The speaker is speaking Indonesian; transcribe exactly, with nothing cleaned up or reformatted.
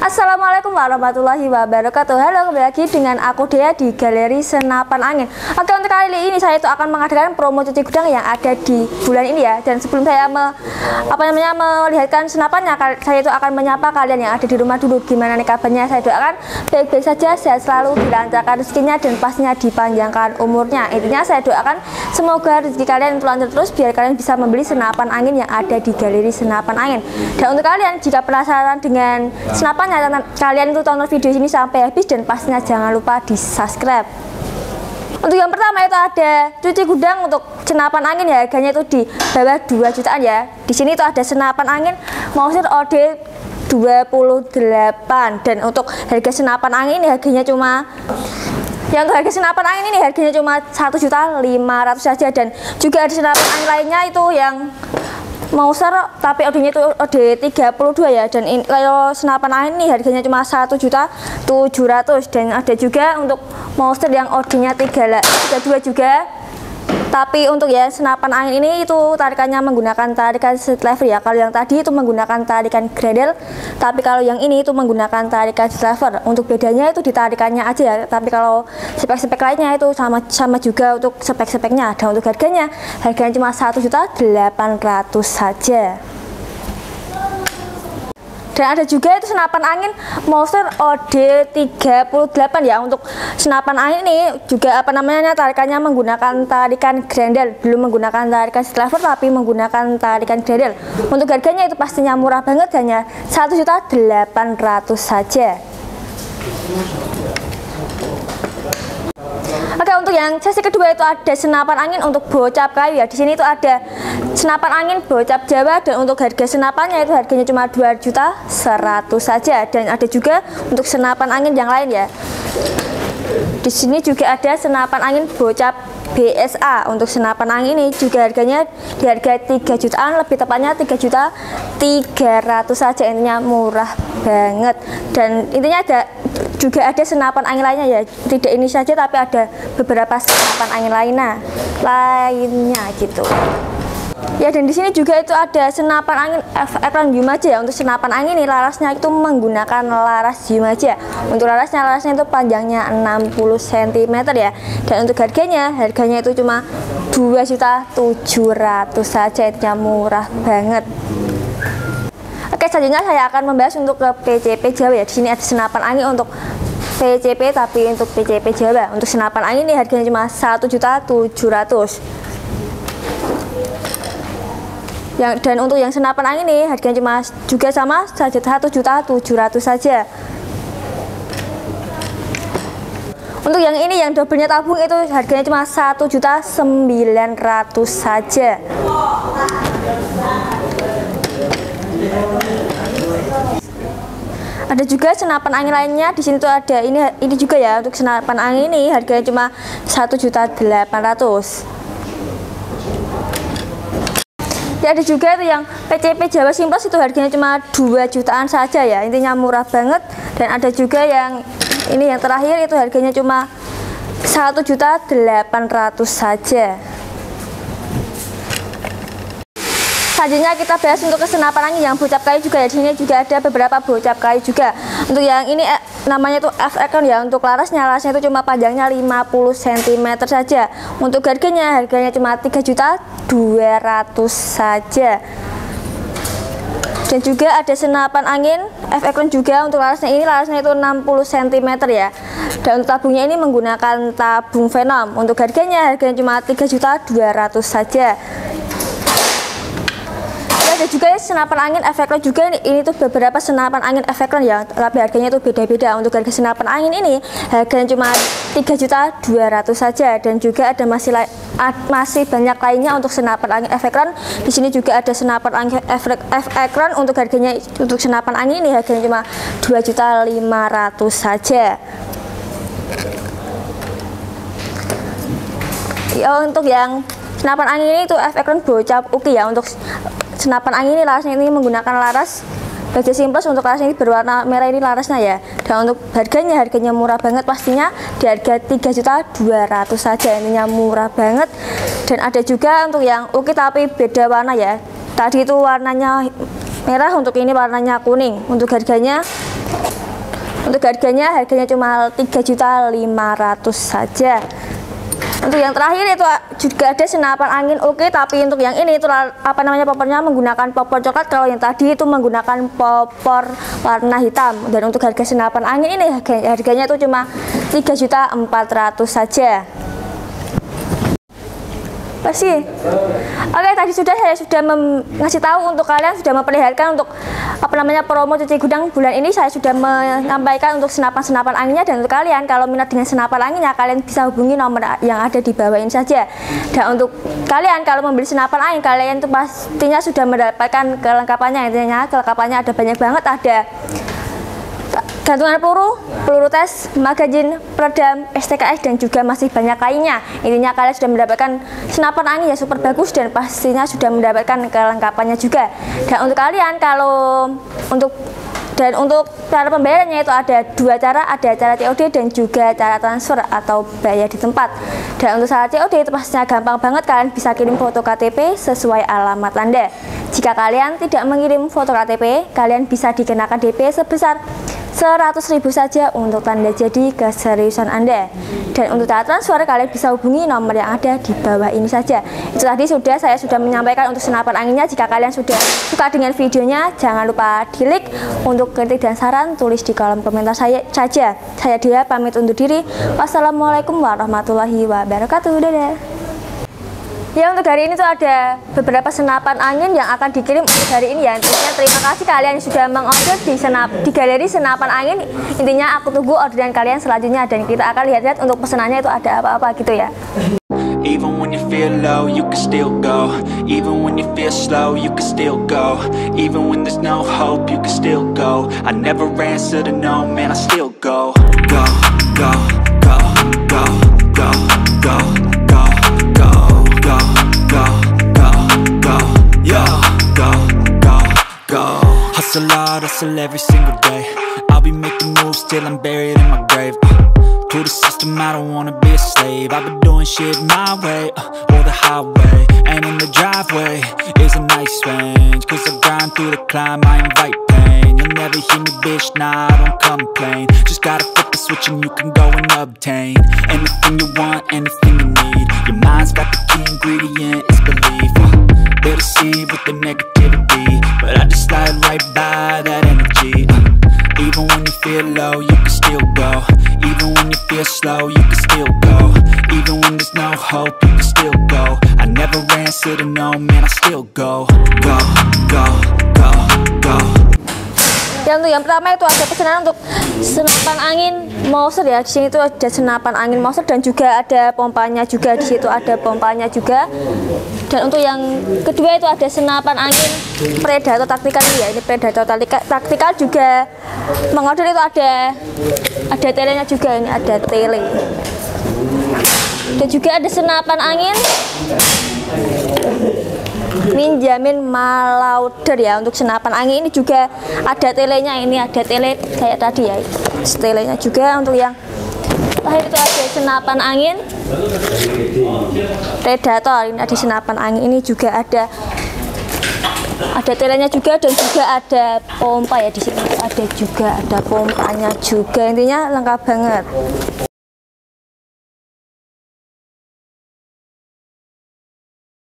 Assalamualaikum warahmatullahi wabarakatuh. Halo, kembali lagi dengan aku Dea di Galeri Senapan Angin. Oke, untuk kali ini saya itu akan mengadakan promo cuci gudang yang ada di bulan ini ya. Dan sebelum saya me, apa namanya melihatkan senapannya, saya itu akan menyapa kalian yang ada di rumah dulu. Gimana nih kabarnya? Saya doakan baik-baik saja, sehat selalu, dilancarkan rezekinya, dan pastinya dipanjangkan umurnya. Intinya saya doakan semoga rezeki kalian lancar terus biar kalian bisa membeli senapan angin yang ada di Galeri Senapan Angin. Dan untuk kalian jika penasaran dengan senapannya, kalian itu tonton video ini sampai habis dan pastinya jangan lupa di subscribe. Untuk yang pertama itu ada cuci gudang untuk senapan angin ya, harganya itu di bawah dua jutaan ya. Di sini itu ada senapan angin Mauser O D dua puluh delapan, dan untuk harga senapan angin ini harganya cuma yang untuk harga senapan angin ini harganya cuma satu juta lima ratus ribu saja. Dan juga ada senapan angin lainnya itu yang Mauser tapi O D-nya itu O D tiga puluh dua ya, dan ini, kalau senapan angin ini harganya cuma satu juta tujuh ratus ribu. Dan ada juga untuk Mauser yang O D-nya tiga puluh dua juga, tapi untuk ya senapan angin ini itu tarikannya menggunakan tarikan sledgehammer ya. Kalau yang tadi itu menggunakan tarikan gradle, tapi kalau yang ini itu menggunakan tarikan sledgehammer. Untuk bedanya itu di tarikannya aja ya, tapi kalau spek-spek lainnya itu sama sama juga untuk spek-speknya. Dan untuk harganya, harganya cuma satu juta delapan ratus ribu saja. Dan ada juga itu senapan angin Mauser O D tiga puluh delapan ya. Untuk senapan angin ini juga apa namanya tarikannya menggunakan tarikan grendel, belum menggunakan tarikan sledgehammer tapi menggunakan tarikan grendel. Untuk harganya itu pastinya murah banget, hanya satu juta delapan ratus ribu saja. Oke, untuk yang sesi kedua itu ada senapan angin untuk bocap kayu ya. Di sini itu ada senapan angin bocap Jawa, dan untuk harga senapannya itu harganya cuma dua juta seratus ribu saja. Dan ada juga untuk senapan angin yang lain ya. Di sini juga ada senapan angin bocap B S A. Untuk senapan angin ini juga harganya di harga tiga jutaan, lebih tepatnya tiga juta tiga ratus ribu saja. Intinya murah banget. Dan intinya ada juga ada senapan angin lainnya ya, tidak ini saja tapi ada beberapa senapan angin lainnya lainnya gitu ya. Dan di sini juga itu ada senapan angin Efekron ya. Untuk senapan angin ini larasnya itu menggunakan laras Yumaja. Untuk larasnya larasnya itu panjangnya enam puluh sentimeter ya, dan untuk harganya harganya itu cuma dua juta tujuh ratus ribu saja. Itu murah banget. Oke, selanjutnya saya akan membahas untuk ke P C P Jawa ya. Di sini ada senapan angin untuk P C P, tapi untuk P C P Jawa. Untuk senapan angin ini harganya cuma satu juta tujuh ratus ribu. Yang dan untuk yang senapan angin ini harganya cuma juga sama saja satu juta tujuh ratus ribu saja. Untuk yang ini yang dobelnya tabung itu harganya cuma satu juta sembilan ratus ribu saja. Ada juga senapan angin lainnya. Di sini tuh ada ini ini juga ya. Untuk senapan angin ini harganya cuma satu juta delapan ratus ribu. Ya, ada juga itu yang P C P Jawa Simples itu harganya cuma dua jutaan saja ya. Intinya murah banget. Dan ada juga yang ini yang terakhir itu harganya cuma satu juta delapan ratus ribu saja. Selanjutnya kita bahas untuk kesenapan angin yang bocap kayu juga ya. Di sini juga ada beberapa bocap kayu juga. Untuk yang ini eh, namanya itu Efekron ya. Untuk larasnya larasnya itu cuma panjangnya lima puluh sentimeter saja. Untuk harganya harganya cuma tiga juta dua ratus ribu saja. Dan juga ada senapan angin Efekron juga. Untuk larasnya ini larasnya itu enam puluh sentimeter ya. Dan untuk tabungnya ini menggunakan tabung Venom. Untuk harganya harganya cuma tiga juta dua ratus ribu saja. Ada juga ya, senapan angin Efekron juga ini, ini tuh beberapa senapan angin Efekron ya, tapi harganya itu beda-beda. Untuk harga senapan angin ini harganya cuma tiga juta dua ratus ribu saja. Dan juga ada masih masih banyak lainnya untuk senapan angin Efekron. Di sini juga ada senapan angin Efekron untuk harganya untuk senapan angin ini harganya cuma dua juta lima ratus ribu saja. Ya, untuk yang senapan angin ini itu Efekron bocap uki ya. Untuk senapan angin ini larasnya ini menggunakan laras baja Simples. Untuk larasnya ini berwarna merah ini larasnya ya. Dan untuk harganya harganya murah banget, pastinya di harga tiga juta dua ratus ribu saja. Intinya murah banget. Dan ada juga untuk yang uki tapi beda warna ya. Tadi itu warnanya merah, untuk ini warnanya kuning. Untuk harganya Untuk harganya, harganya cuma tiga juta lima ratus ribu saja. Untuk yang terakhir itu juga ada senapan angin oke, tapi untuk yang ini itu apa namanya popornya menggunakan popor coklat, kalau yang tadi itu menggunakan popor warna hitam. Dan untuk harga senapan angin ini harganya itu cuma tiga juta empat ratus ribu saja. Pasti. Oke, tadi sudah saya sudah ngasih tahu untuk kalian, sudah memperlihatkan untuk apa namanya promo cuci gudang bulan ini. Saya sudah menyampaikan untuk senapan-senapan anginnya, dan untuk kalian kalau minat dengan senapan anginnya kalian bisa hubungi nomor yang ada di bawah ini saja. Dan untuk kalian kalau membeli senapan angin, kalian itu pastinya sudah mendapatkan kelengkapannya. Intinya kelengkapannya ada banyak banget, ada gantungan peluru, peluru tes, magazin, peredam, S T K S, dan juga masih banyak lainnya. Intinya kalian sudah mendapatkan senapan angin yang super bagus dan pastinya sudah mendapatkan kelengkapannya juga. Dan untuk kalian kalau untuk dan untuk cara pembayarannya itu ada dua cara, ada cara C O D dan juga cara transfer atau bayar di tempat. Dan untuk cara C O D itu pastinya gampang banget, kalian bisa kirim foto K T P sesuai alamat Anda. Jika kalian tidak mengirim foto K T P, kalian bisa dikenakan D P sebesar seratus ribu saja untuk tanda jadi keseriusan Anda. Dan untuk cara transfer kalian bisa hubungi nomor yang ada di bawah ini saja. Itu tadi sudah saya sudah menyampaikan untuk senapan anginnya. Jika kalian sudah suka dengan videonya, jangan lupa di like. Untuk kritik dan saran tulis di kolom komentar saya saja. Saya Dea pamit undur diri. Wassalamualaikum warahmatullahi wabarakatuh. Dadah. Ya, untuk hari ini tuh ada beberapa senapan angin yang akan dikirim untuk hari ini ya. Intinya terima kasih kalian yang sudah mengorder di senap di galeri senapan angin. Intinya aku tunggu orderan kalian selanjutnya, dan kita akan lihat-lihat untuk pesanannya itu ada apa-apa gitu ya. Even when you feel low, you can still go. Even when you feel slow, you can still go. Even when there's no hope, you can still go. I never answer to no, man, I still go. Go, go, go, go, go, go, go, go. Go, go, go, go, yo, go, go, go. Hustle hard, hustle every single day. I'll be making moves till I'm buried in my grave. uh, To the system, I don't wanna be a slave. I've been doing shit my way, uh, or the highway. And in the driveway is a nice range. Cause I grind through the climb, I invite pain. You'll never hear me, bitch, nah, I don't complain. Just gotta flip the switch and you can go and obtain anything you want, anything you need. Your mind's got the key ingredient, it's belief. uh, They deceive with the negativity, but I just slide right by that energy. uh, Even when you feel low, you can still go. Even when you feel slow, you can still go. Even when there's no hope, you can still go. I never answer to no, man, I still go. Go, go, go, go. Dan untuk yang pertama itu ada pesanan untuk senapan angin Mauser ya. Di sini itu ada senapan angin Mauser dan juga ada pompanya juga. Di situ ada pompanya juga. Dan untuk yang kedua itu ada senapan angin Predator taktikal ya. Ini Predator taktikal juga mengorder itu ada ada telenya juga. Ini ada tele. Dan juga ada senapan angin Benjamin Marauder ya. Untuk senapan angin ini juga ada telenya, ini ada tele kayak tadi ya, telenya juga. Untuk yang terakhir itu ada senapan angin Predator, ini ada senapan angin ini juga ada ada telenya juga, dan juga ada pompa ya. Di sini ada juga ada pompanya juga, intinya lengkap banget.